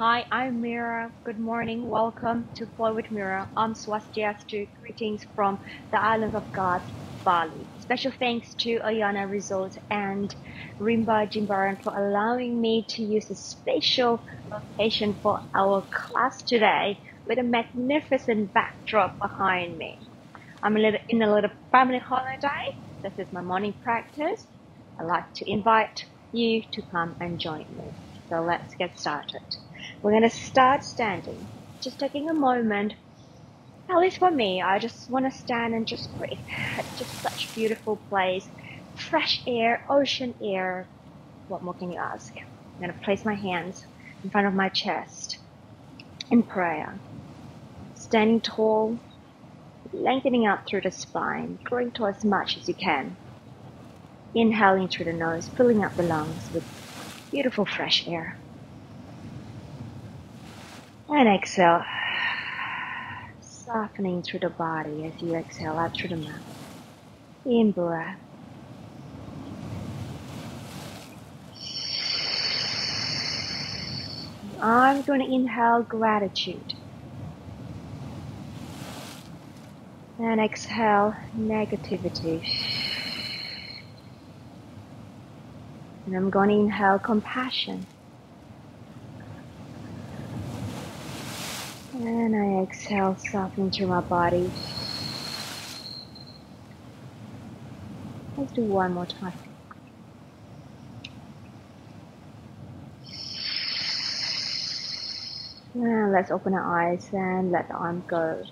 Hi, I'm Mira. Good morning. Welcome to Flow with Mira. I'm Swasti Astu. Greetings from the Islands of God, Bali. Special thanks to Ayana Resort and Rimba Jimbaran for allowing me to use a special location for our class today with a magnificent backdrop behind me. I'm in a little family holiday. This is my morning practice. I'd like to invite you to come and join me. So let's get started. We're going to start standing, just taking a moment. At least for me, I just want to stand and just breathe. It's just such a beautiful place. Fresh air, ocean air. What more can you ask? I'm going to place my hands in front of my chest in prayer. Standing tall, lengthening up through the spine, growing tall as much as you can. Inhaling through the nose, filling up the lungs with beautiful fresh air. And exhale, softening through the body as you exhale out through the mouth. In breath. I'm going to inhale gratitude. And exhale negativity. And I'm going to inhale compassion. And I exhale, soften through my body. Let's do one more time. And let's open our eyes and let the arm go.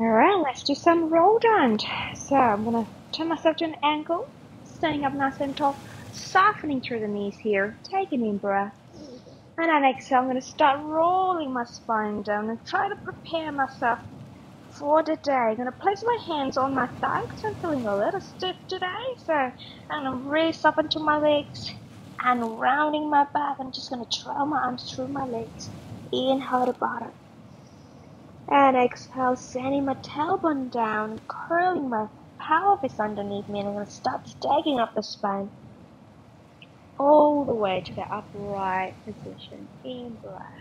Alright, let's do some roll down. So I'm going to turn myself to an angle, standing up nice and tall, softening through the knees here, take an in breath. And on exhale, I'm going to start rolling my spine down and try to prepare myself for the day. I'm going to place my hands on my thighs. I'm feeling a little stiff today, so I'm going to raise up into my legs and rounding my back. I'm just going to trail my arms through my legs. Inhale to bottom. And exhale, sending my tailbone down, curling my pelvis underneath me. And I'm going to start staggering up the spine. All the way to the upright position. In breath.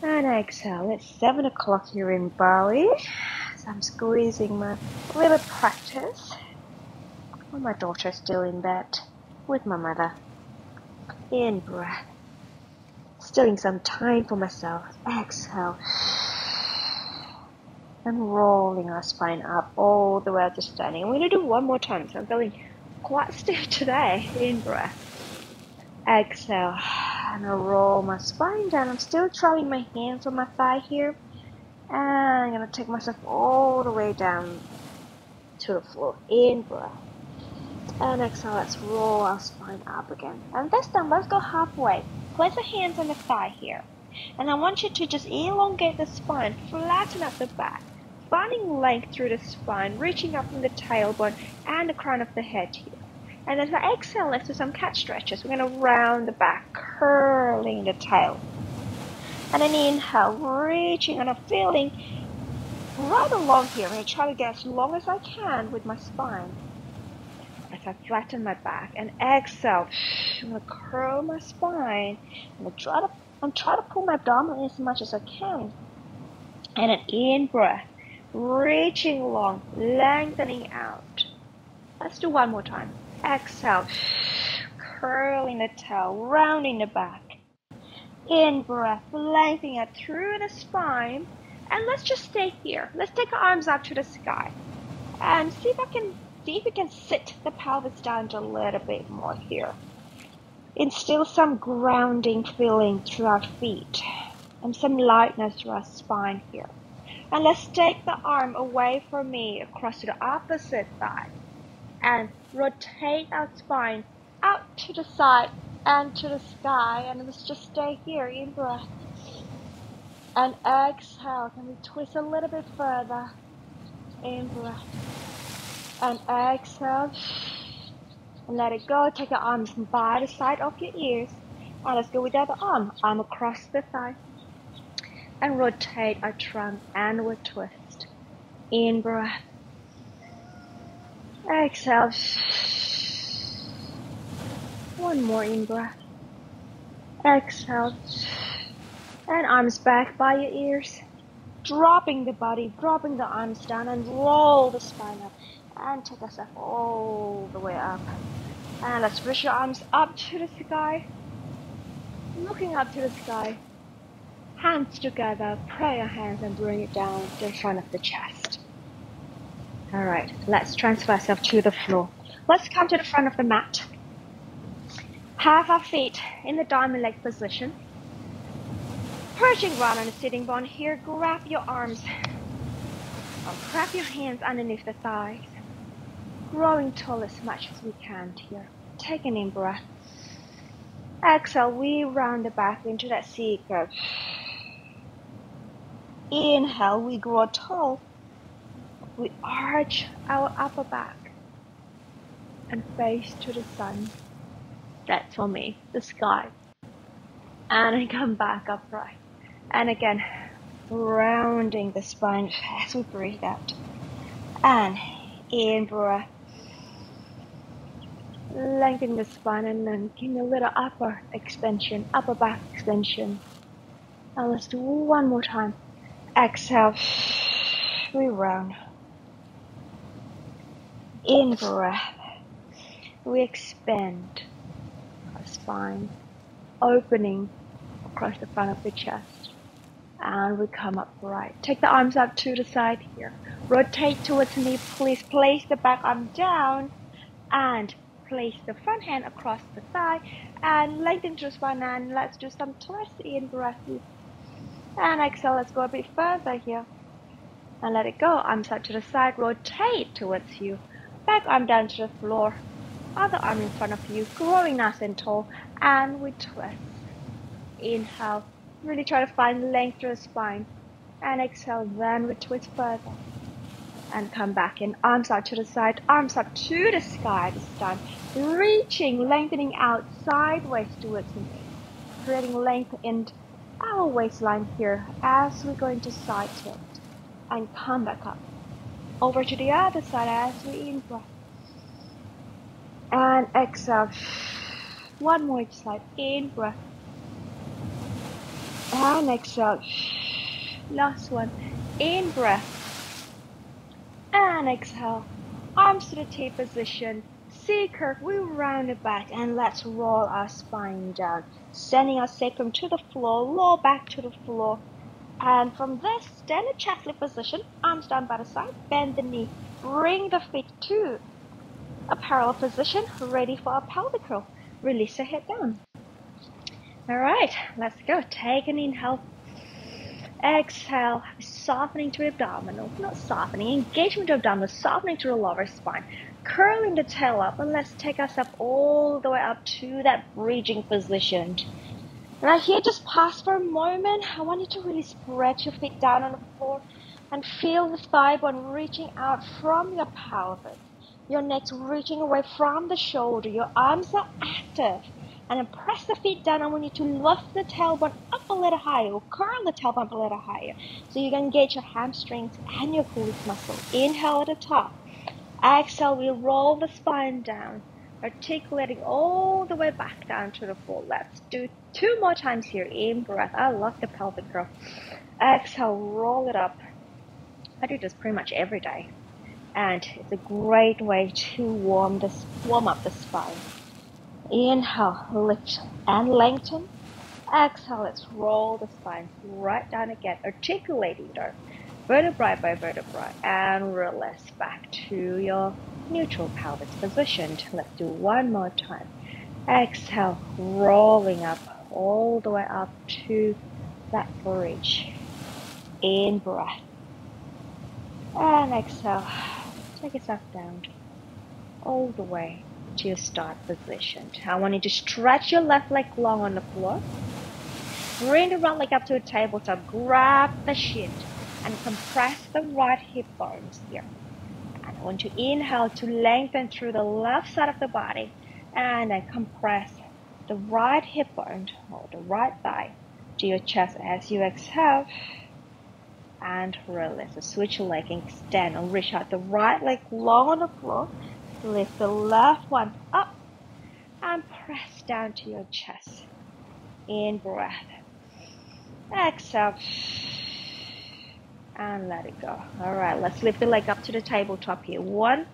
And exhale. It's 7 o'clock here in Bali. So I'm squeezing my little practice. Well, my daughter's still in bed with my mother. In breath. Stealing some time for myself. Exhale. And rolling our spine up all the way to standing. We're going to do one more time. So I'm feeling quite stiff today. In breath. Exhale. And I roll my spine down. I'm still trailing my hands on my thigh here. And I'm going to take myself all the way down to the floor. In breath. And exhale. Let's roll our spine up again. And this time, let's go halfway. Place your hands on the thigh here. And I want you to just elongate the spine. Flatten up the back. Finding length through the spine, reaching up from the tailbone and the crown of the head here. And as I exhale, let's do some cat stretches. We're going to round the back, curling the tail. And then inhale, reaching, and I'm feeling rather long here. I'm going to try to get as long as I can with my spine. As I flatten my back and exhale, I'm going to curl my spine. I'm trying to pull my abdomen as much as I can. And an in breath. Reaching long, lengthening out. Let's do one more time. Exhale, curling the tail, rounding the back. In breath, lengthening out through the spine. And let's just stay here. Let's take our arms up to the sky. And see if we can sit the pelvis down a little bit more here. Instill some grounding feeling through our feet and some lightness through our spine here. And let's take the arm away from me across to the opposite side. And rotate our spine out to the side and to the sky. And let's just stay here in breath. And exhale. Can we twist a little bit further? In breath. And exhale. And let it go. Take your arms by the side of your ears. And let's go with the other arm. Arm across the thigh. And rotate our trunk and twist. In breath. Exhale. One more in breath. Exhale. And arms back by your ears. Dropping the body, dropping the arms down, and roll the spine up. And take yourself all the way up. And let's push your arms up to the sky. Looking up to the sky. Hands together, prayer hands, and bring it down to the front of the chest. Alright, let's transfer ourselves to the floor. Let's come to the front of the mat. Have our feet in the diamond leg position. Perching right on a sitting bone here, grab your arms or grab your hands underneath the thighs. Growing tall as much as we can here. Take an in breath. Exhale, we round the back into that C curve. Inhale, we grow tall. We arch our upper back and face to the sun. That's for me, the sky. And I come back upright. And again, rounding the spine as we breathe out. And in breath. Lengthen the spine and then give me a little upper extension, upper back extension. Now let's do one more time. Exhale, we round. In breath, we expand our spine, opening across the front of the chest. And we come upright. Take the arms up to the side here. Rotate towards me, please. Place the back arm down and place the front hand across the thigh and lengthen through spine, and let's do some twist in breath. And exhale, let's go a bit further here. And let it go, arms out to the side, rotate towards you. Back arm down to the floor, other arm in front of you, growing nice and tall, and we twist. Inhale, really try to find length through the spine. And exhale, then we twist further. And come back in, arms out to the side, arms up to the sky this time. Reaching, lengthening out sideways towards me. Creating length in our waistline here as we go into side tilt. And come back up. Over to the other side as we inhale. And exhale. One more each side, in breath. And exhale. Last one, in breath. And exhale, arms to the T position, C curve, we round it back, and let's roll our spine down, sending our sacrum to the floor, lower back to the floor, and from this, standard chest lift position, arms down by the side, bend the knee, bring the feet to a parallel position, ready for a pelvic roll, release the head down. Alright, let's go, take an inhale. Exhale, softening to the abdominal, not softening, engagement to abdominal, softening to the lower spine, curling the tail up, and let's take ourselves all the way up to that bridging position. Now here, just pause for a moment. I want you to really spread your feet down on the floor and feel the thigh bone reaching out from your pelvis. Your neck's reaching away from the shoulder, your arms are active. And then press the feet down. I want you to lift the tailbone up a little higher, or curl the tailbone up a little higher. So you can engage your hamstrings and your glute muscle. Inhale at the top. Exhale, we roll the spine down, articulating all the way back down to the floor. Let's do two more times here. In breath. I love the pelvic curl. Exhale, roll it up. I do this pretty much every day. And it's a great way to warm up the spine. Inhale, lift and lengthen. Exhale, let's roll the spine right down again, articulating there, vertebrae by vertebrae, and release back to your neutral pelvic position. Let's do one more time. Exhale, rolling up all the way up to that bridge. In breath. And exhale, take yourself down all the way to your start position. I want you to stretch your left leg long on the floor. Bring the right leg up to a tabletop. Grab the shin and compress the right hip bones here. And I want you to inhale to lengthen through the left side of the body, and then compress the right hip bone or the right thigh to your chest as you exhale. And release. So switch your leg and extend or reach out the right leg long on the floor. Lift the left one up and press down to your chest. In breath. Exhale. And let it go. All right, let's lift the leg up to the tabletop here. 1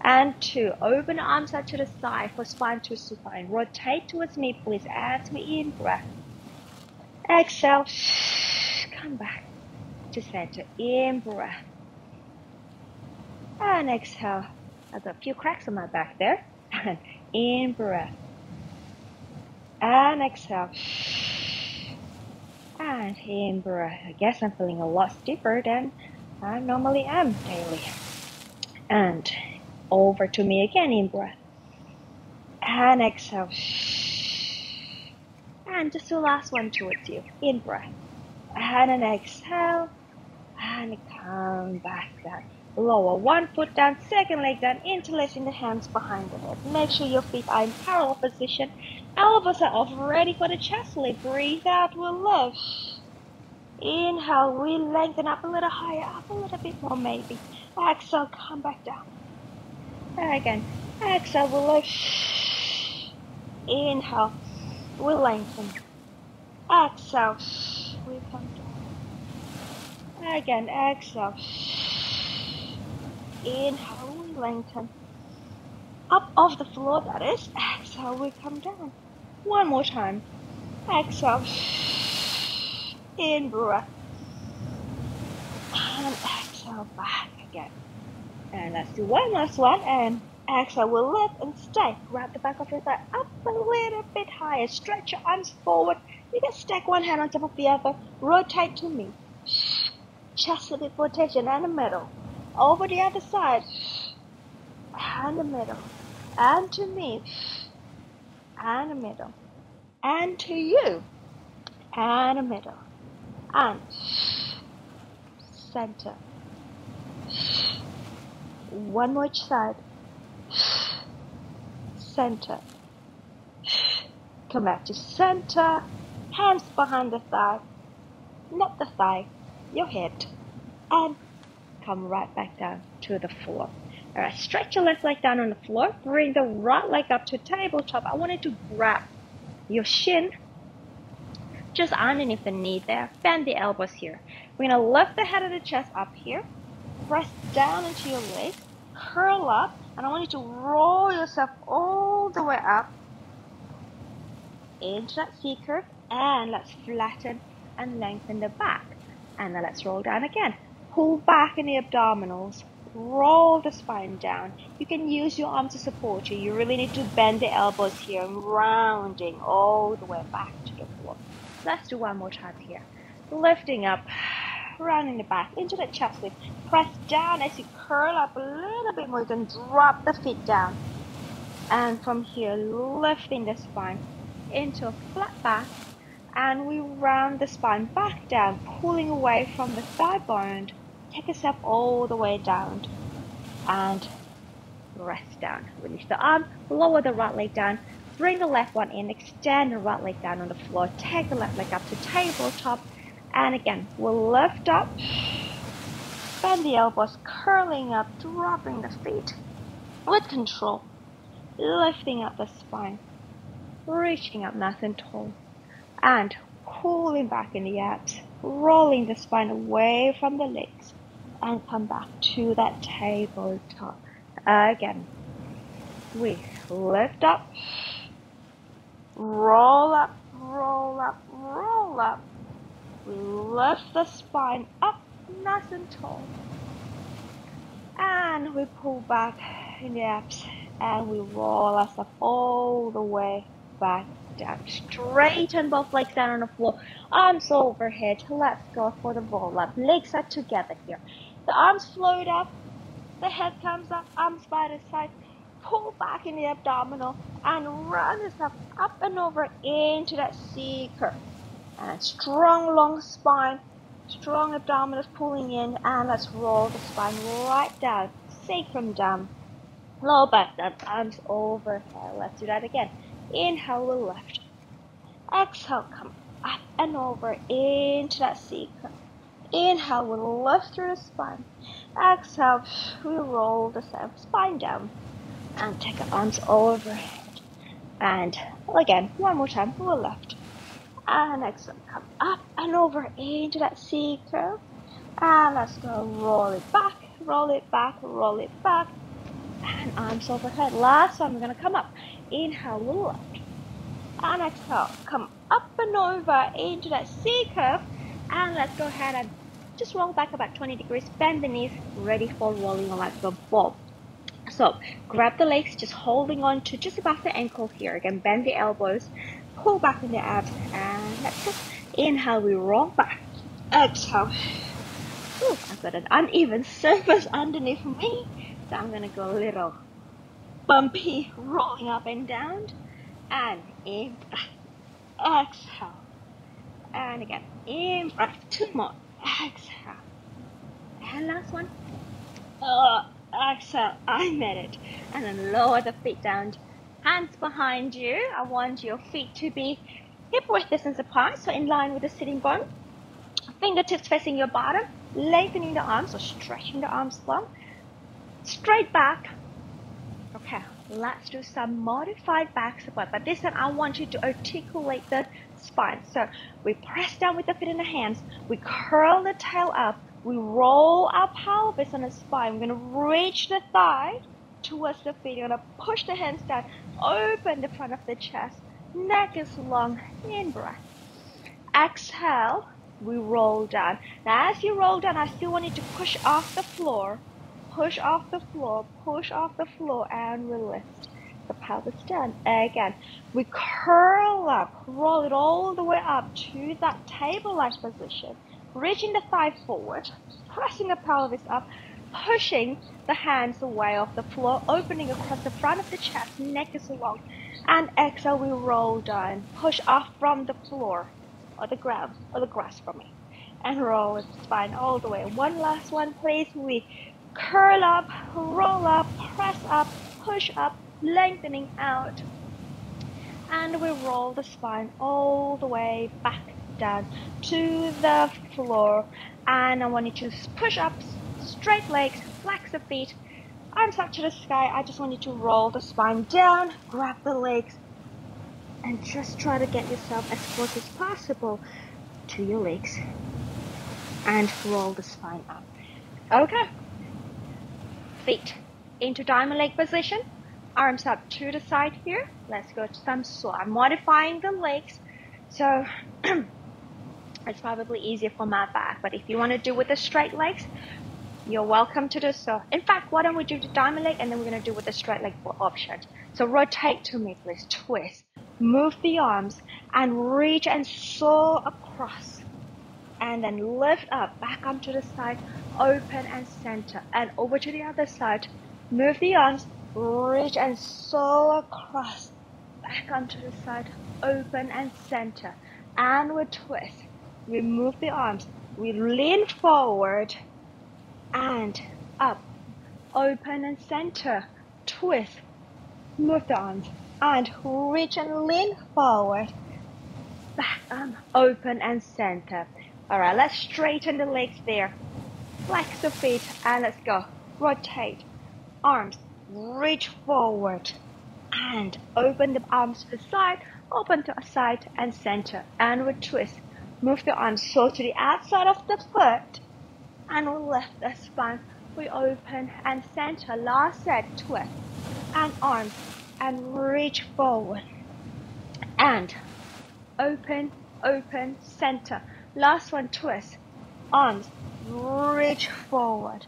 and 2. Open arms out to the side for spine to supine. Rotate towards knee, please, as we in breath. Exhale. Come back to center. In breath. And exhale. I got a few cracks on my back there. And in breath. And exhale. And in breath. I guess I'm feeling a lot stiffer than I normally am daily. And over to me again. In breath. And exhale. And just the last one towards you. In breath. And an exhale. And come back down. Lower 1 foot down, second leg down, interlacing the hands behind the head. Make sure your feet are in parallel position. Elbows are off, ready for the chest lift. Breathe out, we'll lift. Inhale, we lengthen up a little higher, up a little bit more maybe. Exhale, come back down. Again, exhale, we'll lift. Inhale, we lengthen. Exhale, we come down. Again, exhale. Inhale, we lengthen. Up off the floor, that is. Exhale, we come down. One more time. Exhale. In breath. And exhale, back again. And let's do one last one. And exhale, we'll lift and stay. Grab the back of your thigh up a little bit higher. Stretch your arms forward. You can stack one hand on top of the other. Rotate to me. Chest a bit rotation and the middle. Over the other side, and the middle, and to me, and the middle, and to you, and the middle, and center. One more side, center. Come back to center, hands behind the thigh, not the thigh, your head, and come right back down to the floor. All right, stretch your left leg down on the floor. Bring the right leg up to tabletop. I want you to grab your shin just underneath the knee there. Bend the elbows here. We're going to lift the head and the chest up here. Press down into your legs. Curl up. And I want you to roll yourself all the way up into that C curve. And let's flatten and lengthen the back. And then let's roll down again. Pull back in the abdominals, roll the spine down. You can use your arms to support you. You really need to bend the elbows here and rounding all the way back to the floor. Let's do one more time here. Lifting up, rounding the back into the chest lift. Press down as you curl up a little bit more. You can drop the feet down. And from here, lifting the spine into a flat back. And we round the spine back down, pulling away from the thigh bone. Take a step all the way down and rest down. Release the arm, lower the right leg down, bring the left one in, extend the right leg down on the floor, take the left leg up to tabletop, and again, we'll lift up, bend the elbows, curling up, dropping the feet with control, lifting up the spine, reaching up nice and tall, and pulling back in the abs, rolling the spine away from the legs, and come back to that tabletop. Again, we lift up, roll up, roll up, roll up. We lift the spine up nice and tall. And we pull back in the abs, and we roll ourselves all the way back down. Straighten both legs down on the floor, arms overhead. Let's go for the roll up. Legs are together here. The arms float up, the head comes up, arms by the side. Pull back in the abdominal and run yourself up and over into that C curve. And strong long spine, strong abdominals pulling in, and let's roll the spine right down, sacrum down, low back down, arms overhead. Let's do that again. Inhale, we'll lift. Exhale, come up and over into that C curve. Inhale, we'll lift through the spine. Exhale, we roll the spine down. And take our arms overhead. And again, one more time, we'll lift. and exhale, come up and over into that C curve, and let's go roll it back, roll it back, roll it back, and arms overhead. Last one, we're gonna come up, inhale, little up, and exhale, come up and over into that C curve, and let's go ahead and just roll back about 20 degrees, bend the knees, ready for rolling on like a ball. So grab the legs, just holding on to just above the ankle here. Again, bend the elbows, pull back in the abs, and let's just inhale, we roll back, exhale. Ooh, I've got an uneven surface underneath me, so I'm gonna go a little bumpy, rolling up and down, and in breath, exhale, and again, in breath, two more, exhale, and last one. Exhale, I made it. And then lower the feet down, hands behind you. I want your feet to be hip width distance apart, so in line with the sitting bone. Fingertips facing your bottom, lengthening the arms or stretching the arms long. Straight back. Okay, let's do some modified back support, but this time I want you to articulate the spine. So we press down with the feet and the hands, we curl the tail up, we roll our pelvis on the spine. We're going to reach the thigh towards the feet. You're going to push the hands down, open the front of the chest. Neck is long, in breath. Exhale, we roll down. Now as you roll down, I still want you to push off the floor. Push off the floor, push off the floor, and release the pelvis down. Again, we curl up, roll it all the way up to that table-like position. Reaching the thigh forward, pressing the pelvis up, pushing the hands away off the floor, opening across the front of the chest, neck is long, and exhale, we roll down, push off from the floor, or the ground, or the grass for me, and roll the spine all the way. One last one, please. We curl up, roll up, press up, push up, lengthening out, and we roll the spine all the way back down to the floor, and I want you to push up, straight legs, flex the feet, arms up to the sky. I just want you to roll the spine down, grab the legs, and just try to get yourself as close as possible to your legs, and roll the spine up. Okay, feet into diamond leg position, arms up to the side here. Let's go to some slow. I'm modifying the legs, so it's probably easier for my back, but if you want to do with the straight legs, you're welcome to do so. In fact, why don't we do the diamond leg, and then we're going to do with the straight leg for options. So rotate to me, please. Twist, move the arms, and reach and soar across, and then lift up, back arm to the side, open and center, and over to the other side. Move the arms, reach and soar across, back arm to the side, open and center, and we twist, we move the arms, we lean forward and up, open and center, twist, move the arms, and reach and lean forward, back arm, open and center. All right, let's straighten the legs there, flex the feet, and let's go, rotate, arms, reach forward, and open the arms to the side, open to a side and center, and we twist, move the arms, so to the outside of the foot, and we lift the spine, we open and center. Last set, twist, and arms, and reach forward, and open, open, center. Last one, twist, arms, reach forward,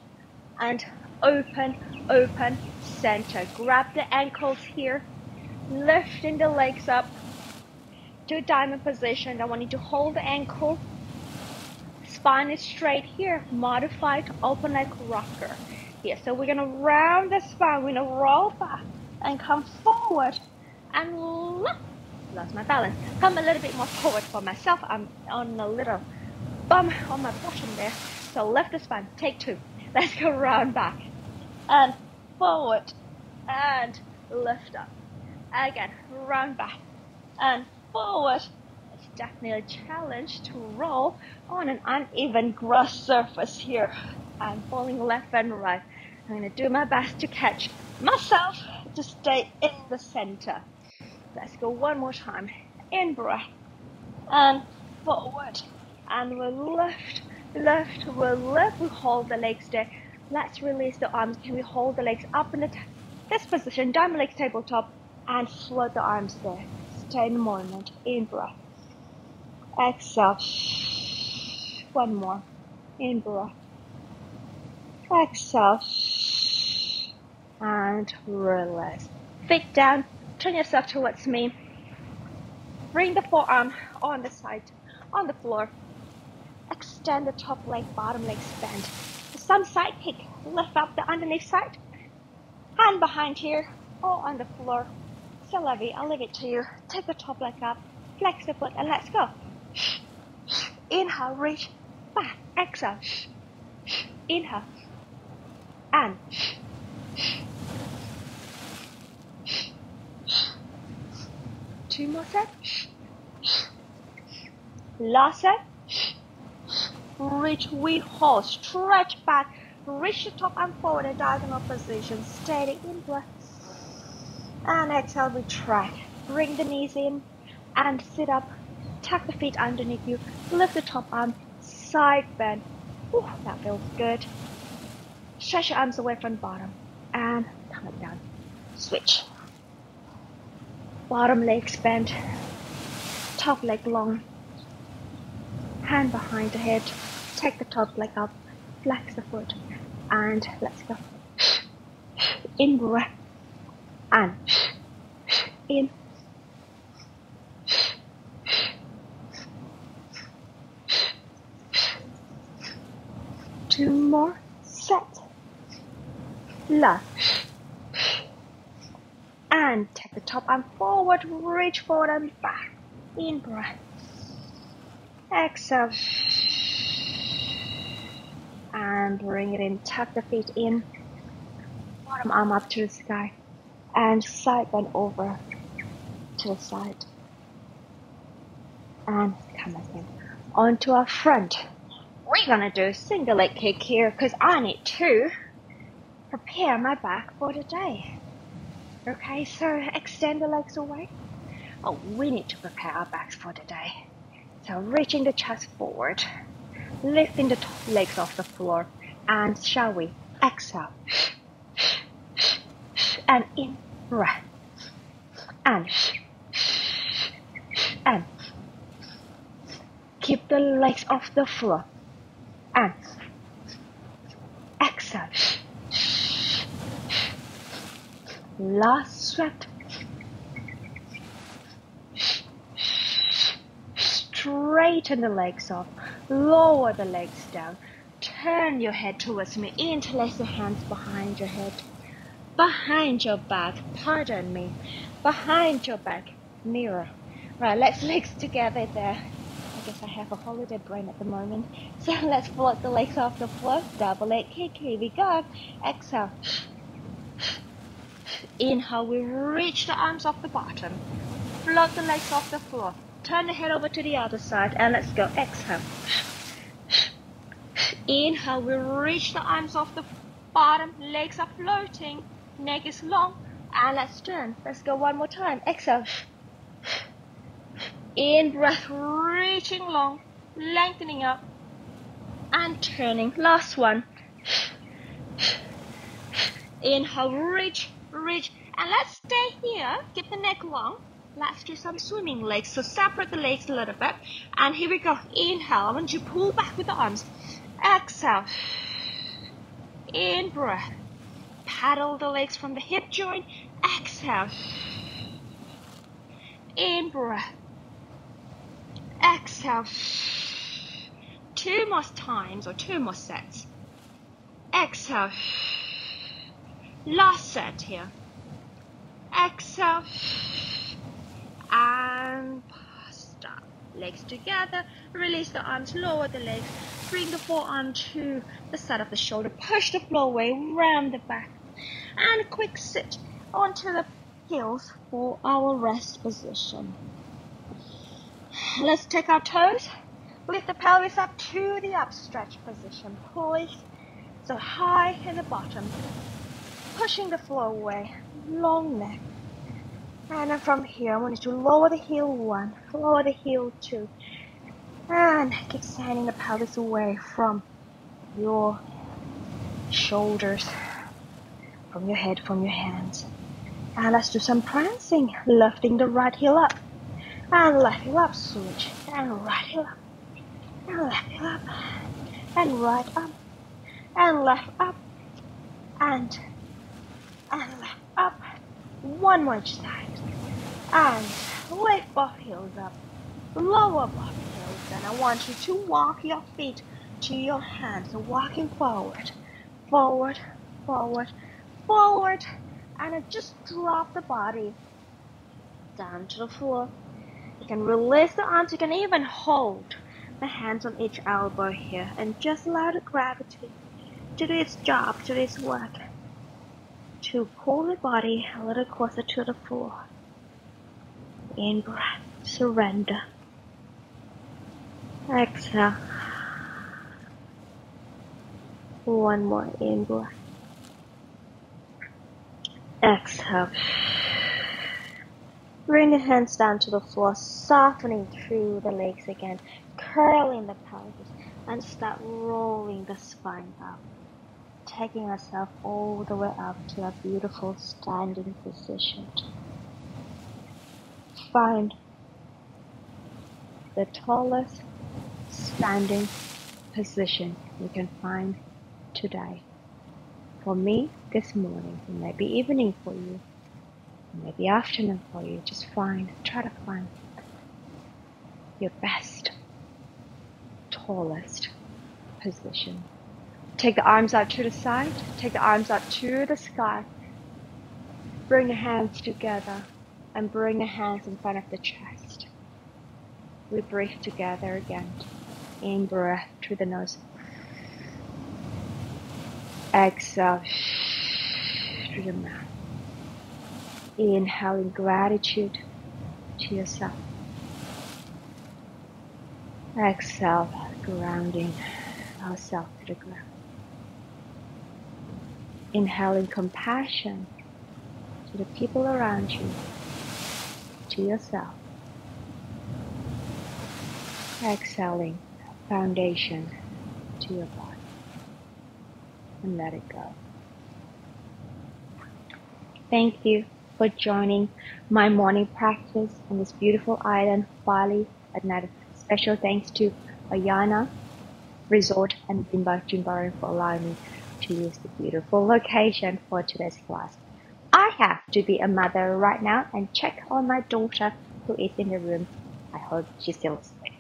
and open, open, center. Grab the ankles here, lifting the legs up to diamond position. I want you to hold the ankle, spine is straight here, modified, open like rocker here. So we're gonna round the spine, we're gonna roll back and come forward and lost my balance, come a little bit more forward. For myself, I'm on a little bump on my bottom there, so lift the spine, take two, let's go round back and forward and lift up. Again, round back and forward. It's definitely a challenge to roll on an uneven grass surface here. I'm falling left and right. I'm going to do my best to catch myself to stay in the center. Let's go one more time. In breath. and forward, and we're left, we hold the legs there. Let's release the arms. Can we hold the legs up in this position, diamond legs tabletop, and float the arms there. Stay in the moment, in breath, exhale, one more, in breath, exhale, and release. Feet down, turn yourself towards me, bring the forearm on the side, on the floor, extend the top leg, bottom leg bend. Some side kick, lift up the underneath side, hand behind here, all on the floor. So lovely, I'll leave it to you. Take the top leg up, flex the foot, and let's go. Inhale, reach back, exhale, inhale, and two more sets. Last set. Reach, we hold, stretch back, reach the top and forward, a diagonal position. Steady in breath. And exhale, retract. Bring the knees in and sit up. Tuck the feet underneath you. Lift the top arm, side bend. Ooh, that feels good. Stretch your arms away from the bottom. And come down. Switch. Bottom legs bent. Top leg long. Hand behind the head. Take the top leg up. Flex the foot. And let's go. In breath. And in. Two more. Set. Left. And take the top arm forward, reach forward and back. In breath. Exhale. And bring it in. Tuck the feet in. Bottom arm up to the sky. And side bend over to the side. And come again. Onto our front. We're gonna do a single leg kick here because I need to prepare my back for the day. Okay, so extend the legs away. Oh, we need to prepare our backs for the day. So reaching the chest forward, lifting the top legs off the floor, and shall we exhale and in breath and keep the legs off the floor and exhale. Last sweat. Straighten the legs off, lower the legs down, turn your head towards me, interlace your hands behind your head, behind your back, pardon me, behind your back, mirror. Right, let's legs together there. I guess I have a holiday brain at the moment. So let's float the legs off the floor, double leg kick, here we go, exhale. Inhale, we reach the arms off the bottom, float the legs off the floor, turn the head over to the other side, and let's go, exhale. Inhale, we reach the arms off the bottom, legs are floating, neck is long, and let's turn. Let's go one more time, exhale. In breath, reaching long, lengthening up, and turning. Last one. Inhale, reach. Reach, and let's stay here, keep the neck long. Let's do some swimming legs, so separate the legs a little bit, and here we go. Inhale, I want you to pull back with the arms, exhale, in breath, paddle the legs from the hip joint, exhale, in breath, exhale. Two more times or two more sets, exhale. Last set here. Exhale. And stop. Legs together. Release the arms. Lower the legs. Bring the forearm to the side of the shoulder. Push the floor away. Round the back. And a quick sit onto the heels for our rest position. Let's take our toes. Lift the pelvis up to the upstretched position. Poise. So high in the bottom. Pushing the floor away, long neck, And from here, I'm going to lower the heel one, lower the heel two, and keep sending the pelvis away from your shoulders, from your head, from your hands. And let's do some prancing, lifting the right heel up, and left heel up, switch, and right heel up, and left heel up, and right up, and left up, and left up. One more each side, and lift both heels up, lower both heels, and I want you to walk your feet to your hands, so walking forward, forward, forward, forward, and I just drop the body down to the floor. You can release the arms, you can even hold the hands on each elbow here, and just allow the gravity to do its job, to do its work, to pull the body a little closer to the floor. In breath, surrender. Exhale. One more in breath. Exhale. Bring the hands down to the floor, softening through the legs again, curling the pelvis, and start rolling the spine up, taking ourselves all the way up to a beautiful standing position. Find the tallest standing position you can find today. For me, this morning, maybe evening for you, maybe afternoon for you. Just find, try to find your best, tallest position. Take the arms out to the side, take the arms out to the sky. Bring the hands together and bring the hands in front of the chest. We breathe together again. In breath through the nose. Exhale through the mouth. Inhale in gratitude to yourself. Exhale, grounding ourselves to the ground. Inhaling compassion to the people around you, to yourself. Exhaling foundation to your body. And let it go. Thank you for joining my morning practice on this beautiful island, Bali, at night. Special thanks to Ayana Resort and Rimba Jimbaran for allowing me to use the beautiful location for today's class. I have to be a mother right now and check on my daughter who is in the room. I hope she's still asleep.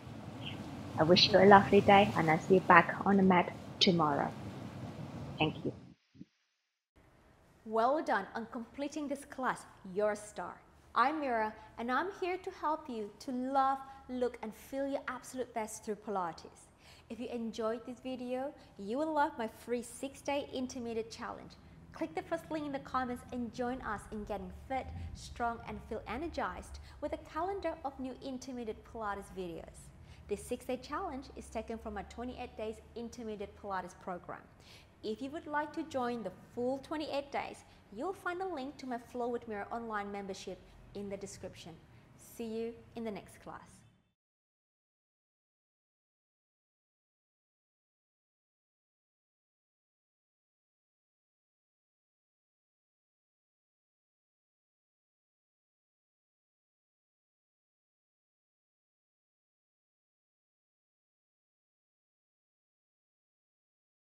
I wish you a lovely day, and I'll see you back on the mat tomorrow. Thank you. Well done on completing this class. You're a star. I'm Mira, and I'm here to help you to love, look, and feel your absolute best through Pilates. If you enjoyed this video, you will love my free 6-day intermediate challenge. Click the first link in the comments and join us in getting fit, strong, and feel energized with a calendar of new intermediate Pilates videos. This 6-day challenge is taken from my 28 days intermediate Pilates program. If you would like to join the full 28 days, you'll find a link to my Flow with Mira online membership in the description. See you in the next class.